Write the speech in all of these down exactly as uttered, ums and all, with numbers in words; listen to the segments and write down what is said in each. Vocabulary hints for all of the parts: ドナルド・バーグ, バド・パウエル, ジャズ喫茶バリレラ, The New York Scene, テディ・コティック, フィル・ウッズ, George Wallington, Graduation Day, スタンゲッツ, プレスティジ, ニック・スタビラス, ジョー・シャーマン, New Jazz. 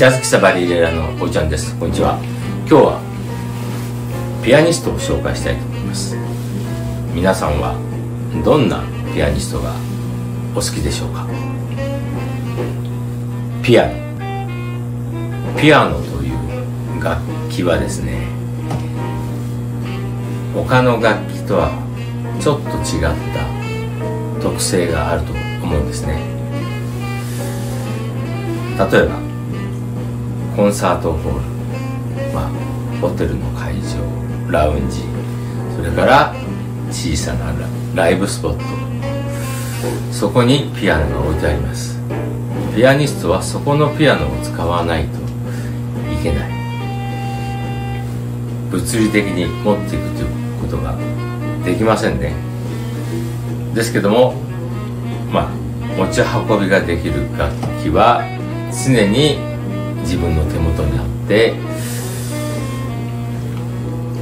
ジャズ喫茶バリレラのおいちゃんです。こんにちは。今日はピアニストを紹介したいと思います。皆さんはどんなピアニストがお好きでしょうか。ピアノピアノという楽器はですね、他の楽器とはちょっと違った特性があると思うんですね。例えばコンサートホール、まあ、ホテルの会場、ラウンジ、それから小さなライブスポット、そこにピアノが置いてあります。ピアニストはそこのピアノを使わないといけない、物理的に持っていくということができませんね。ですけども、まあ、持ち運びができる楽器は常に自分の手元にあって、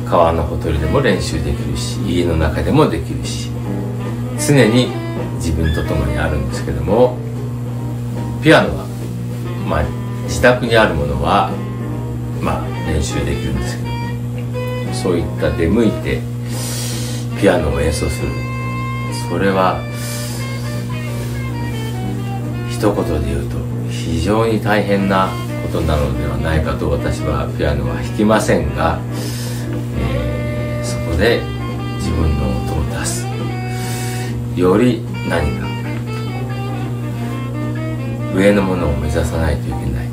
川のほとりでも練習できるし、家の中でもできるし、常に自分と共にあるんですけども、ピアノは、まあ、自宅にあるものは、まあ、練習できるんですけど、そういった出向いてピアノを演奏する、それは一言で言うと非常に大変なことなのではないかと、私はピアノは弾きませんが、えー、そこで自分の音を出す、より何か上のものを目指さないといけない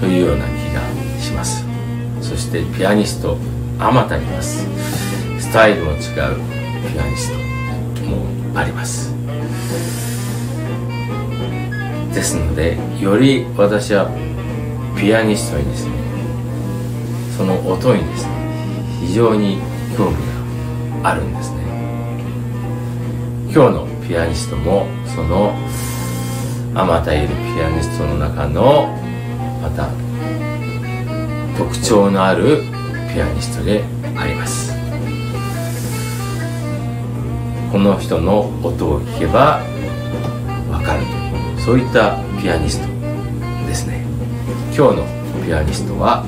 というような気がします。そしてピアニストあまたあります。スタイルの違うピアニストもあります。ですので、より私はピアニストにですね、その音にですね、非常に興味があるんですね。今日のピアニストもそのあまたいるピアニストの中のまた特徴のあるピアニストであります。この人の音を聞けばわかるという、そういったピアニストですね。今日のピアニストは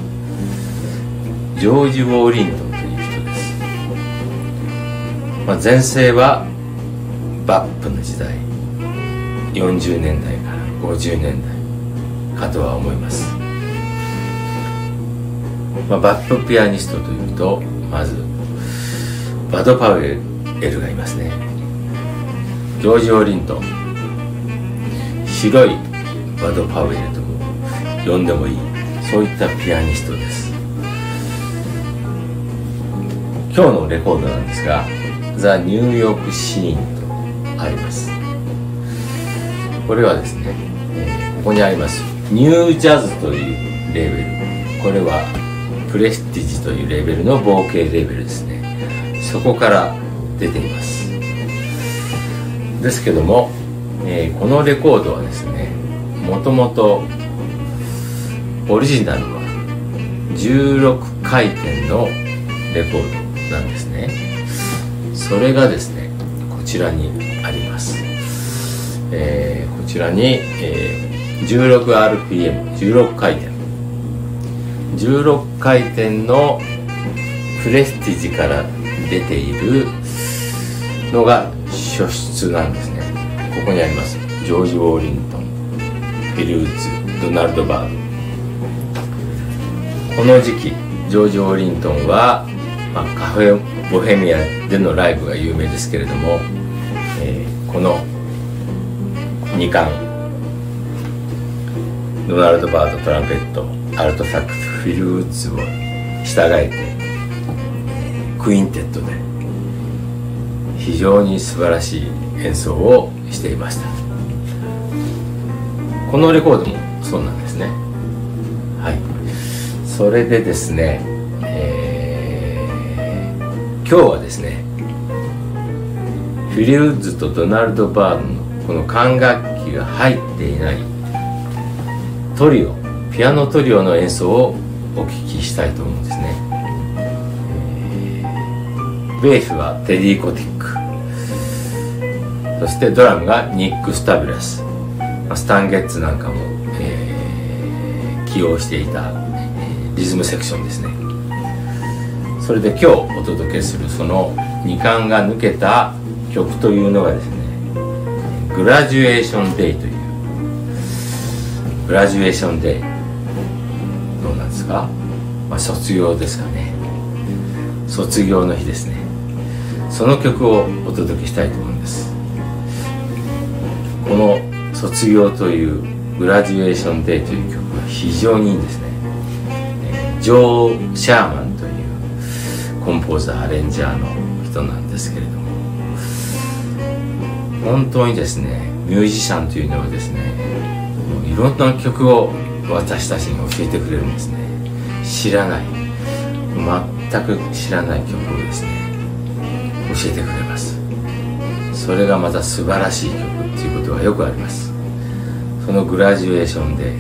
ジョージ・ウォーリントンという人です。まあ、前世はバップの時代、よんじゅうねんだいからごじゅうねんだいかとは思います。まあ、バップピアニストというと、まずバド・パウエルがいますね。ジョージ・オリントン、白いバド・パウエルとも呼んでもいい、そういったピアニストです。今日のレコードなんですが、ザ・ニューヨークシーンとあります。これはですね、ここにありますニュージャズというレーベル、これはプレスティジというレベルの合計レベルですね。そこから出ています。ですけども、えー、このレコードはですね、もともとオリジナルはじゅうろくかいてんのレコードなんですね。それがですね、こちらにあります。えー、こちらに、えー、じゅうろくアールピーエム、 じゅうろくかいてん、じゅうろくかいてんのプレスティジから出ているのが初出なんですね。ここにあります。ジョージ・ウォーリントン、ビルーツ、ドナルド・バーグ。この時期ジョージ・ウォーリントンは、まあ、カフェ・ボヘミアでのライブが有名ですけれども、えー、このにかん、ドナルド・バーグ、トランペット、アルトサックス、フィル・ウッズを従えてクインテットで非常に素晴らしい演奏をしていました。このレコードもそうなんですね。はい。それでですね、えー、今日はですね、フィル・ウッズとドナルド・バードのこの管楽器が入っていないトリオ、ピアノトリオの演奏をお聞きしたいと思うんですね。ベースはテディ・コティック、そしてドラムがニック・スタビラス、スタンゲッツなんかも、えー、起用していた、えー、リズムセクションですね。それで今日お届けするそのにかんが抜けた曲というのがですね「グラジュエーション・デイ」というグラジュエーション・デイどうなんですか、まあ、卒業ですかね、卒業の日ですね。その曲をお届けしたいと思うんです。この「卒業」という「グラジュエーション・デイ」という曲は非常にいいんですね。ジョー・シャーマンというコンポーザーアレンジャーの人なんですけれども、本当にですねミュージシャンというのはですねいろんな曲を私たちに教えてくれるんですね。知らない全く知らない曲をですね教えてくれます。それがまた素晴らしい曲っていうことがよくあります。そのグラジュエーションで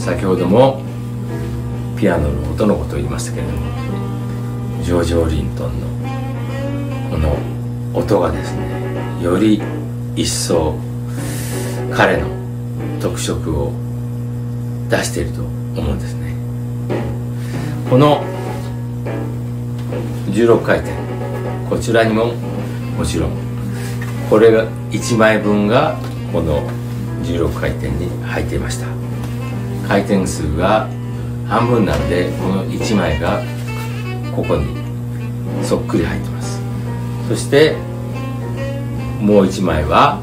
先ほどもピアノの音のことを言いましたけれども、ジョージ・オリントンのこの音がですねより一層彼の特色を出していると思うんですね。このじゅうろっかいてんこちらにももちろんこれがいちまいぶんがこのじゅうろっかいてんに入っていました。回転数が半分なのでこのいちまいがここにそっくり入ってます。そしてもういちまいは、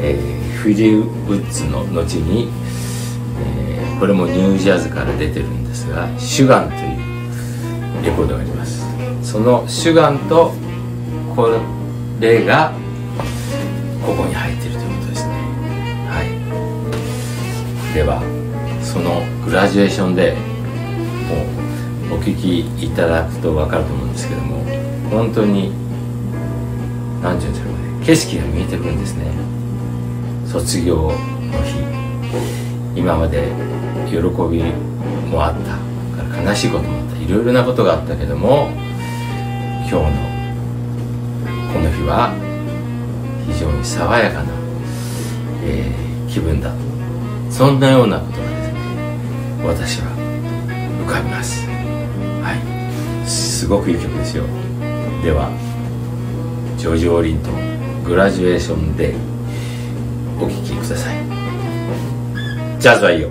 えー、フィリー・ウッズの後に、えー、これもニュージャズから出てるんですが「シュガン」というレコードがあります。その「シュガン」とこれがここに入っているということですね。はい、ではそのグラジュエーションでもうお聴きいただくと分かると思うんですけども、本当に何て言うんでしょうかね、景色が見えてくるんですね。卒業の日、今まで喜びもあった、悲しいこともあった、いろいろなことがあったけども、今日のこの日は非常に爽やかな、えー、気分だと、そんなようなことがですね私は浮かびます。はい、すごくいい曲ですよ。ではジョージ・オリントン「グラジュエーション・デイ」お聴きください。ジャズはいいよ。